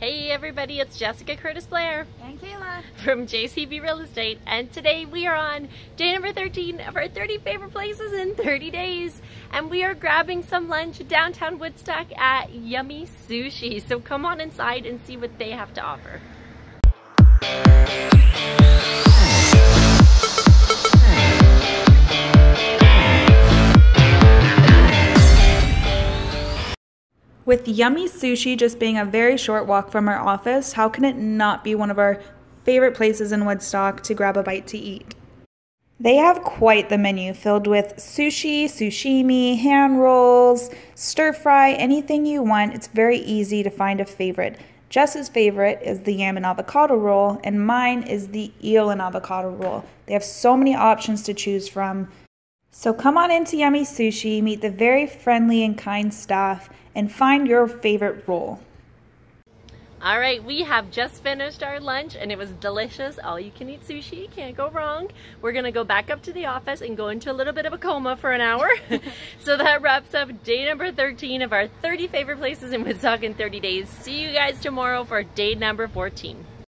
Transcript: Hey everybody, it's Jessica Curtis-Blair and Kayla from JCB Real Estate, and today we are on day number 13 of our 30 favorite places in 30 days, and we are grabbing some lunch downtown Woodstock at Yummy Sushi. So come on inside and see what they have to offer. With Yummy Sushi just being a very short walk from our office, how can it not be one of our favorite places in Woodstock to grab a bite to eat? They have quite the menu filled with sushi, sashimi, hand rolls, stir fry, anything you want. It's very easy to find a favorite. Jess's favorite is the yam and avocado roll, and mine is the eel and avocado roll. They have so many options to choose from. So come on into Yummy Sushi, meet the very friendly and kind staff, and find your favorite roll. All right, we have just finished our lunch and it was delicious. All you can eat sushi, can't go wrong. We're gonna go back up to the office and go into a little bit of a coma for an hour. So that wraps up day number 13 of our 30 favorite places in Woodstock in 30 days. See you guys tomorrow for day number 14.